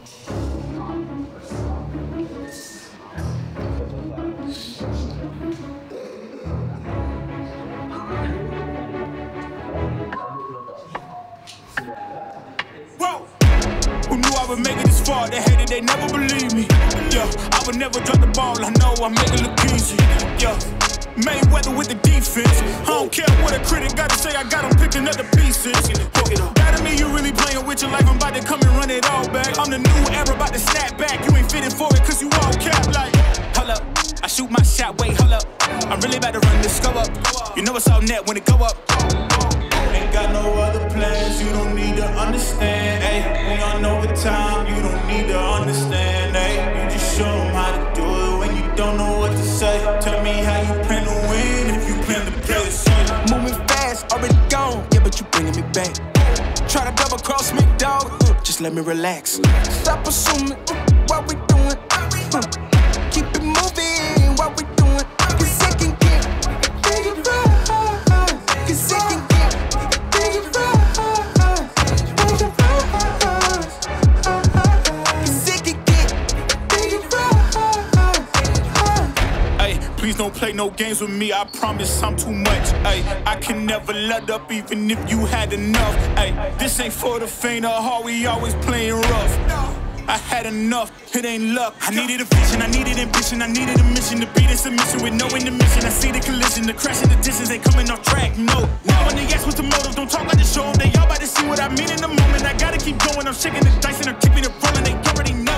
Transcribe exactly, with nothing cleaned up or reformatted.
I would make it this far, they hated, they never believe me. Yeah, I would never drop the ball, I know I make it look easy. Yeah, Mayweather with the defense. I don't care what a critic gotta say, I got him picking up the pieces. Gotta me, you really playing with your life, I'm about to come and run it all back. I'm the new era, about to snap back, you ain't fitting for it cause you all cap like. Hold up, I shoot my shot, wait, hold up, I'm really about to run this go up. You know it's all net when it go up. Ain't got no other plans, you don't need to understand, ayy. We on overtime, you don't need to understand, ayy. You just show them how to do it when you don't know what to say. Tell me how you plan to win if you plan to play the same. Moving fast, already gone, yeah, but you bringing me back. Try to double cross me, dog, just let me relax. Stop assuming what we doing, keep it moving, what we doing. Cause it can get bigger, cause it can get please don't play no games with me, I promise I'm too much. Ay, I can never let up even if you had enough. Ay, this ain't for the faint of heart, we always playing rough. I had enough, it ain't luck. I needed a vision, I needed ambition, I needed a mission to beat in submission with no intermission. I see the collision, the crash in the distance ain't coming off track, no. Now when they ask what's the motive, don't talk like the show, they all about to see what I mean in the moment. I gotta keep going, I'm shaking the dice and I'm keeping it rolling, they already know.